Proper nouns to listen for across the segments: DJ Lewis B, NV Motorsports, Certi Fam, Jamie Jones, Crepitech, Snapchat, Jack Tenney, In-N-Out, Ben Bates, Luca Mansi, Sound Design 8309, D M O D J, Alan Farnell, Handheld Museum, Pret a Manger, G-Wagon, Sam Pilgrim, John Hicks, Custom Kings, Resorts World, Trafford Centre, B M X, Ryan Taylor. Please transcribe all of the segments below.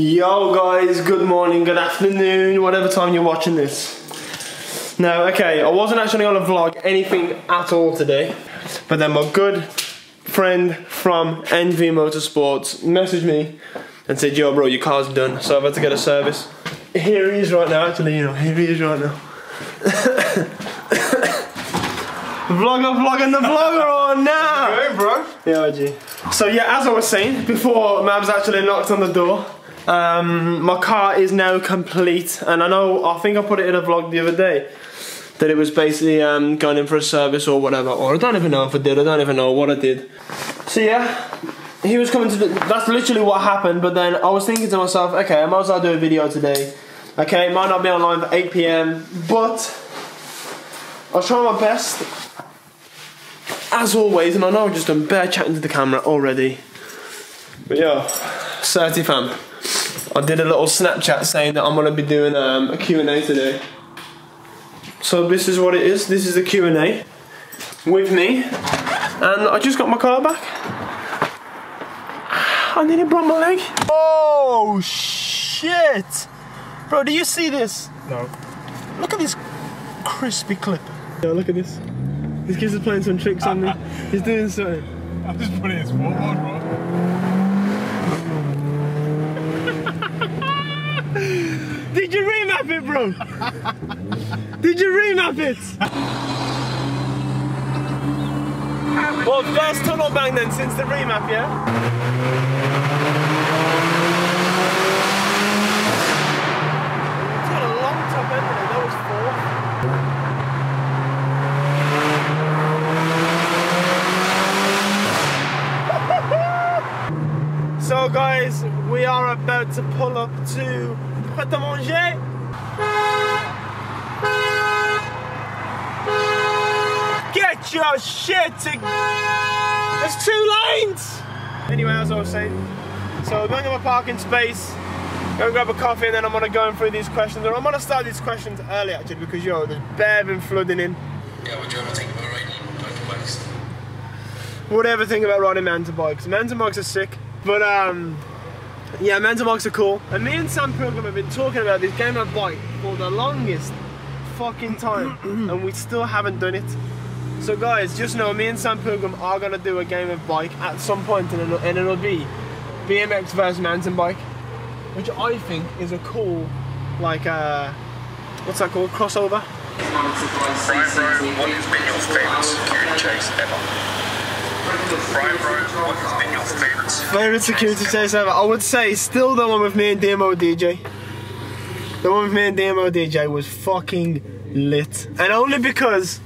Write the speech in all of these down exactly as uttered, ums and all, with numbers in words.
Yo guys, good morning, good afternoon, whatever time you're watching this. Now, okay, I wasn't actually gonna vlog anything at all today, but then my good friend from N V Motorsports messaged me and said, yo bro, your car's done, so I've had to get a service. Here he is right now, actually, you know, here he is right now. Vlogger, vlogging the vlogger on now! Hey, bro. Yeah, G. So yeah, as I was saying, before Mabs actually knocked on the door, um, my car is now complete, and I know, I think I put it in a vlog the other day, that it was basically um, going in for a service or whatever, or I don't even know if I did, I don't even know what I did. So yeah, he was coming to, the, that's literally what happened, but then I was thinking to myself, okay, I might as well do a video today. Okay, it might not be online for eight P M, but I'll try my best. As always, and I know I've just done bare chatting to the camera already. But yeah, thirty fam. I did a little Snapchat saying that I'm gonna be doing um, a Q and A today. So this is what it is. This is the Q and A with me, and I just got my car back. I nearly broke my leg. Oh shit, bro! Do you see this? No. Look at this crispy clip. Yeah, look at this. This kid's playing some tricks on me. He's doing something. I'm just putting his foot on, bro. Did you remap it, bro? Did you remap it? Well, first tunnel bang then since the remap, yeah? It's got a long top end there, that was four. So guys, we are about to pull up to Pret a Manger. Get your shit together. There's two lanes. Anyway, as I was saying, so I'm going to my parking space, go grab a coffee, and then I'm gonna go in through these questions. And I'm gonna start these questions early actually because yo, there's bare been flooding in. Yeah, we're doing a thing about riding motorbikes. Whatever thing about riding mountain bikes. Mountain bikes are sick. But um, yeah, mountain bikes are cool. And me and Sam Pilgrim have been talking about this game of bike for the longest fucking time, and we still haven't done it. So guys, just know me and Sam Pilgrim are gonna do a game of bike at some point, and it'll, and it'll be B M X versus mountain bike, which I think is a cool, like, uh, what's that called? Crossover. Brian, Brian, what has been your favourite security chase ever? Brian, Brian, what has been your favourite security, favorite security chase ever? I would say still the one with me and D M O D J. The one with me and D M O D J was fucking lit. And only because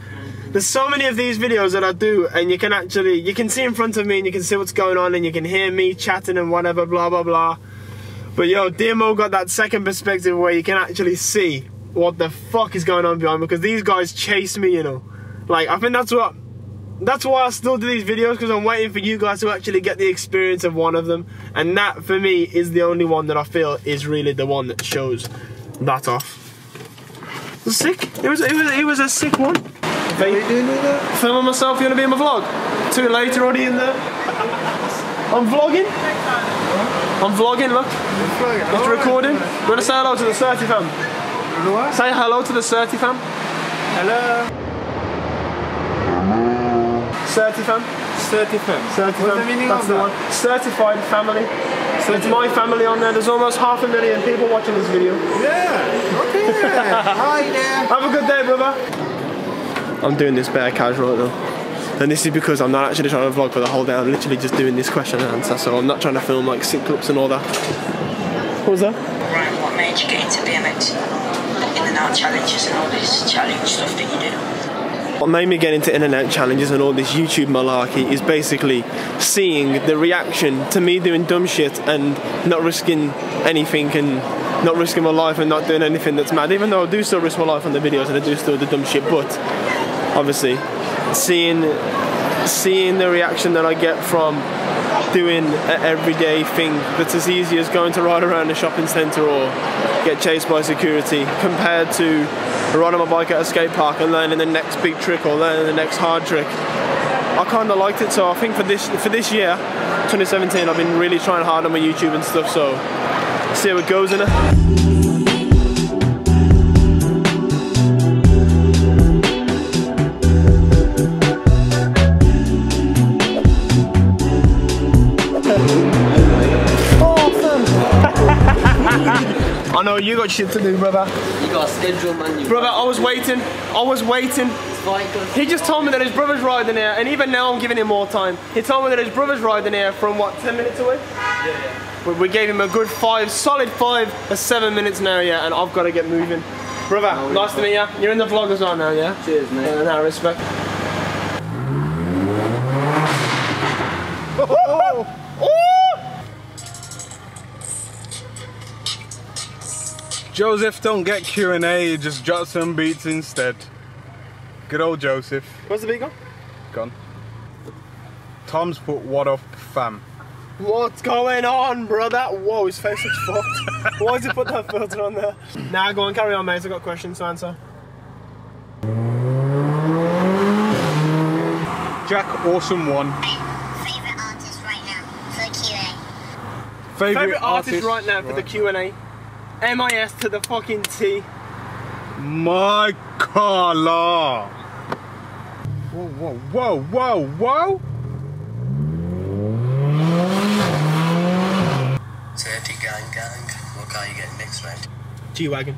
there's so many of these videos that I do, and you can actually, you can see in front of me and you can see what's going on and you can hear me chatting and whatever, blah, blah, blah. But yo, D M O got that second perspective where you can actually see what the fuck is going on behind, because these guys chase me, you know. Like, I think that's what, that's why I still do these videos, because I'm waiting for you guys to actually get the experience of one of them. And that, for me, is the only one that I feel is really the one that shows that off. It was sick. It was, it was, it was a sick one. Are you doing all that? Filming myself, you want to be in my vlog? Too late already in there. I'm vlogging. I'm vlogging, look. It's recording. You want to say hello to the thirty fam? What? Say hello to the thirty fam. Hello. Certified fam. Certified fam. What's the meaning of that? Certified family. So it's my family on there. There's almost half a million people watching this video. Yeah. Okay. Hi there. Have a good day, brother. I'm doing this bare casual though, and this is because I'm not actually trying to vlog for the whole day. I'm literally just doing this question and answer, so I'm not trying to film like sick clips and all that. What was that? Right. What made you get into B M X? In and out challenges and all this challenge stuff that you do. What made me get into internet challenges and all this YouTube malarkey is basically seeing the reaction to me doing dumb shit and not risking anything and not risking my life and not doing anything that's mad, even though I do still risk my life on the videos and I do still do dumb shit, but obviously seeing seeing the reaction that I get from doing an everyday thing that's as easy as going to ride around a shopping centre or get chased by security compared to riding my bike at a skate park and learning the next big trick or learning the next hard trick. I kind of liked it, so I think for this for this year, twenty seventeen, I've been really trying hard on my YouTube and stuff, so see how it goes innit. I know you got shit to do, brother. You got a schedule, man. You brother, I was waiting. I was waiting. He just told me that his brother's riding here, and even now I'm giving him more time. He told me that his brother's riding here from what, ten minutes away? Yeah, yeah. We, we gave him a good five, solid five, or seven minutes now, yeah, and I've got to get moving. Brother, no, nice to meet you. You're in the vlog as well now, yeah? Cheers, mate. Yeah, no, respect. Oh. Joseph, don't get Q and A, just jot some beats instead. Good old Joseph. Where's the beat gone? Gone. Tom's put what up, fam. What's going on, brother? Whoa, his face looks fucked. Why did he put that filter on there? Nah, go on, carry on, mate. I've got questions to answer. Jack, awesome one. Favourite artist right now for the Q and A. Favourite artist right now for the Q and A. M I S to the fucking T. My color. Whoa, whoa, whoa, whoa, whoa. thirty gang gang. What car you getting next round? G-Wagon.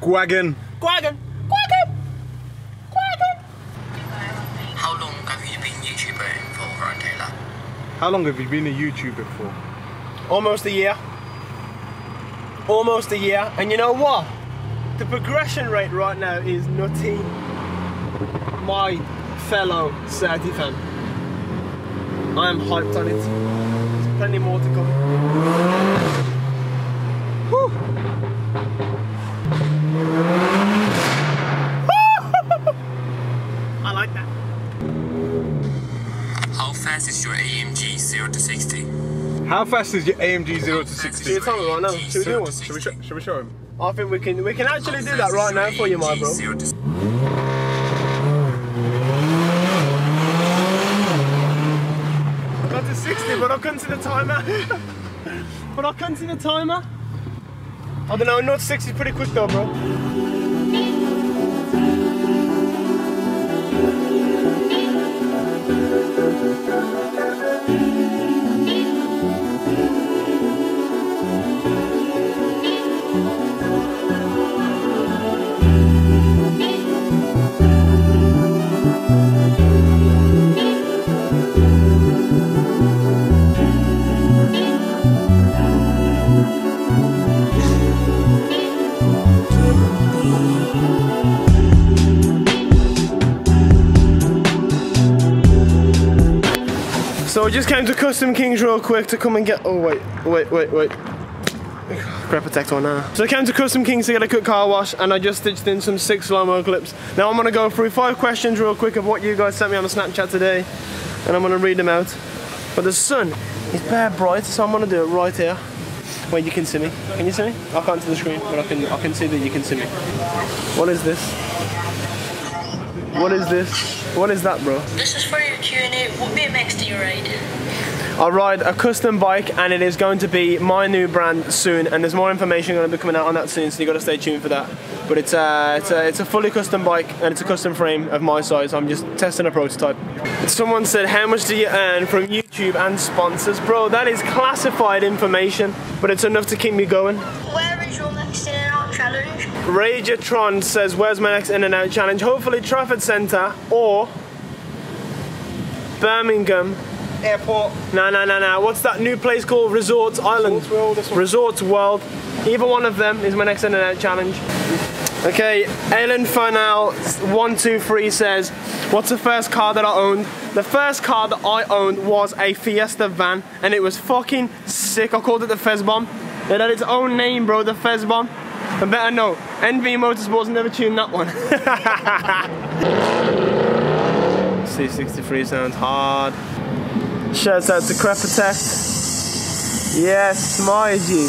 Gwagon. Gwagon. Gwagon. Gwagon. How long have you been YouTuber for, Ryan Taylor? How long have you been a YouTuber for? Almost a year. Almost a year, and you know what? The progression rate right now is nutty. My fellow Saudi fan, I am hyped on it. There's plenty more to come. Woo. I like that. How fast is your A M G zero to sixty? How fast is your A M G zero to sixty? Should we tell him right now? Should we do one? Should we, sh should we show him? I think we can, we can actually do that right now for you, my bro. Got to sixty, but I'll come to the timer. But I'll come to the timer. I don't know, not sixty is pretty quick though, bro. So I just came to Custom Kings real quick to come and get, oh wait, wait, wait, wait. Grab protector now. So I came to Custom Kings to get a quick car wash and I just stitched in some six slow-mo clips. Now I'm gonna go through five questions real quick of what you guys sent me on a Snapchat today and I'm gonna read them out. But the sun is bare bright, so I'm gonna do it right here. Wait, you can see me. Can you see me? I can't see the screen, but I can, I can see that you can see me. What is this? What is this? What is that, bro? This is for your Q and A. What B M X do you ride? I ride a custom bike and it is going to be my new brand soon, and there's more information going to be coming out on that soon, so you got to stay tuned for that. But it's a, it's, a, it's a fully custom bike and it's a custom frame of my size. I'm just testing a prototype. Someone said, how much do you earn from YouTube and sponsors? Bro, that is classified information, but it's enough to keep me going. Where is your next in and out challenge? Ragertron says, where's my next in and out challenge? Hopefully Trafford Centre or Birmingham Airport. No, no, no, no. What's that new place called? Resorts Island. Resorts World. This one. Resorts World. Either one of them is my next in and out challenge. Okay, Alan Farnell one two three says, what's the first car that I owned? The first car that I owned was a Fiesta van, and it was fucking sick. I called it the Fez Bomb. It had its own name, bro, the Fez Bomb. I better know, N V Motorsports never tuned that one. C sixty-three sounds hard. Shouts out to Crepitech. Yes, my G.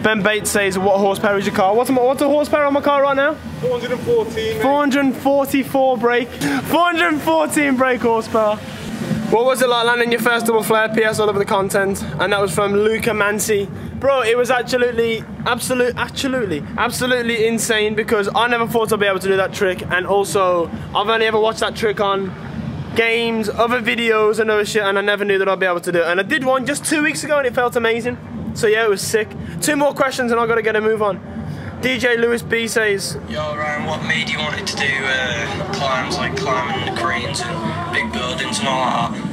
Ben Bates says, what horsepower is your car? What's, my, what's the horsepower on my car right now? four hundred fourteen. four hundred forty-four brake. four hundred fourteen brake horsepower. What was it like landing your first double flare? P S all over the content. And that was from Luca Mansi. Bro, it was absolutely, absolute, absolutely, absolutely insane because I never thought I'd be able to do that trick, and also I've only ever watched that trick on games, other videos and other shit, and I never knew that I'd be able to do it. And I did one just two weeks ago and it felt amazing. So yeah, it was sick. Two more questions and I've got to get a move on. D J Lewis B says, yo Ryan, what made you wanted to do uh, climbs, like climbing the cranes and big buildings and all that?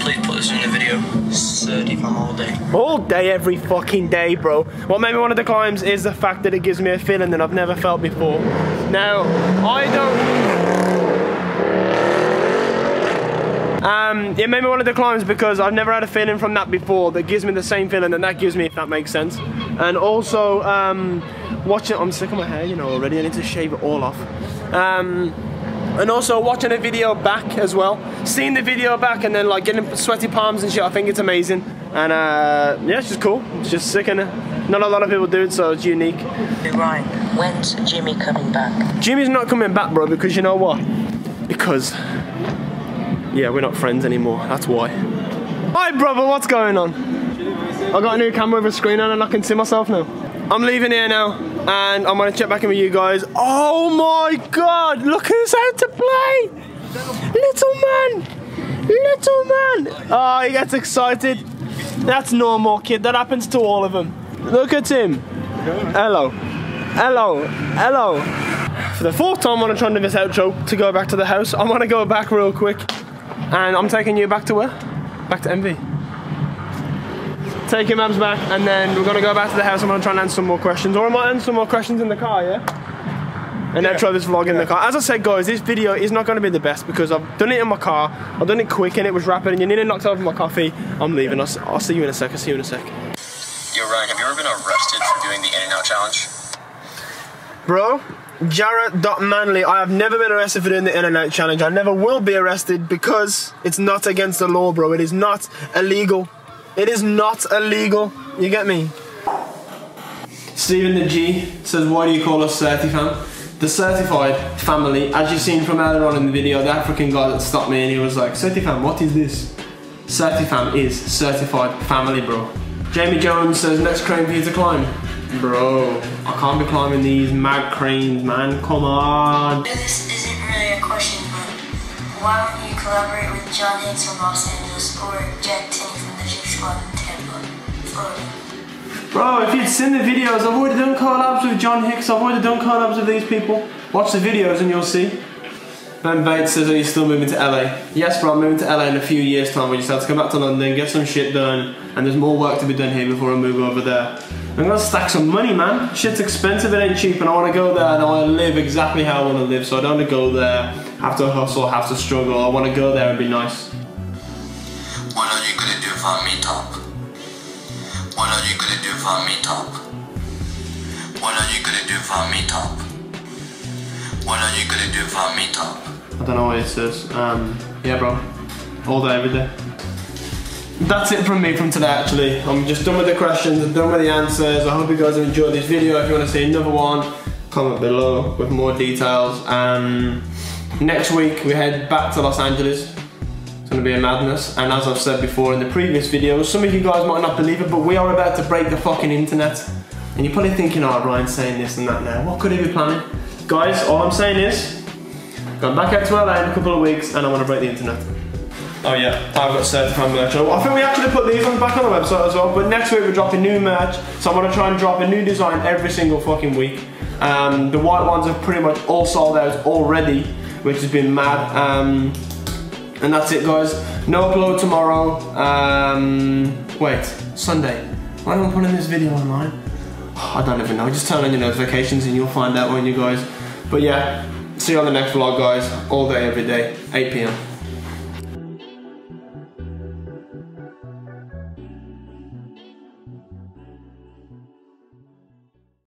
Please put this in the video. Sturdy fam all day. All day, every fucking day, bro. What made me one of the climbs is the fact that it gives me a feeling that I've never felt before. Now, I don't... Um, it made me one of the climbs because I've never had a feeling from that before that gives me the same feeling that that gives me, if that makes sense. And also, um, watching... I'm sick of my hair, you know, already. I need to shave it all off. Um... And also watching a video back as well, seeing the video back and then like getting sweaty palms and shit, I think it's amazing. And uh, yeah, it's just cool, it's just sick, and not a lot of people do it, so it's unique. Hey Ryan, when's Jimmy coming back? Jimmy's not coming back, bro, because you know what? Because, yeah, we're not friends anymore, that's why. Hi brother, what's going on? I got a new camera with a screen on and I can see myself now. I'm leaving here now, and I'm gonna check back in with you guys. Oh my God, look who's out to play! Little man! Little man! Oh, he gets excited. That's normal, kid, that happens to all of them. Look at him. Hello. Hello. Hello. For the fourth time I'm trying to do this outro to go back to the house. I'm gonna go back real quick, and I'm taking you back to where? Back to N V. Take your mabs back, and then we're gonna go back to the house. I'm gonna try and answer some more questions, or I might answer some more questions in the car, yeah? And yeah. Then try this vlog in yeah. the car. As I said, guys, this video is not gonna be the best because I've done it in my car, I've done it quick, and it was rapid, and you nearly knocked over my coffee. I'm leaving, I'll, I'll see you in a sec, I'll see you in a sec. Yo, Ryan, have you ever been arrested for doing the In-N-Out Challenge? Bro, Jarrett dot Manley, I have never been arrested for doing the In-N-Out Challenge. I never will be arrested because it's not against the law, bro. It is not illegal. It is not illegal, you get me? Stephen the G says, why do you call us Certi Fam? The Certified Family, as you've seen from earlier on in the video, the African guy that stopped me and he was like, Certi Fam, what is this? Certi Fam is Certified Family, bro. Jamie Jones says, next crane for you to climb. Bro, I can't be climbing these mad cranes, man, come on. This isn't really a question, but why don't you collaborate with John Hicks from Los Angeles or Jack Tenney from Bro, if you'd seen the videos, I've already done collabs with John Hicks, I've already done collabs with these people. Watch the videos and you'll see. Ben Bates says, are you still moving to L A? Yes bro, I'm moving to L A in a few years time. We just have to come back to London, get some shit done, and there's more work to be done here before I move over there. I'm gonna stack some money, man. Shit's expensive, it ain't cheap, and I wanna go there and I wanna live exactly how I wanna live, so I don't wanna go there, have to hustle, have to struggle, I wanna go there and be nice. What are you gonna do if I meet up? What are you gonna do if I meet up? What are you gonna do if I meet up? What are you gonna do if I meet up? I don't know what it says. Um, yeah, bro. All day, every day. That's it from me from today, actually. I'm just done with the questions, I'm done with the answers. I hope you guys have enjoyed this video. If you wanna see another one, comment below with more details. Um, next week, we head back to Los Angeles. It's going to be a madness, and as I've said before in the previous videos, some of you guys might not believe it, but we are about to break the fucking internet. And you're probably thinking, oh, Ryan's saying this and that now, what could he be planning? Guys, all I'm saying is, going back out to L A in a couple of weeks, and I want to break the internet. Oh yeah, I've got Certified merch. I think we actually put these on back on the website as well, but next week we're dropping new merch, so I'm going to try and drop a new design every single fucking week. Um, the white ones have pretty much all sold out already, which has been mad. Um, And that's it, guys. No upload tomorrow. Um, wait, Sunday. Why am I putting this video online? I don't even know. Just turn on your notifications and you'll find out, won't you guys? But yeah, see you on the next vlog, guys. All day, every day, eight p m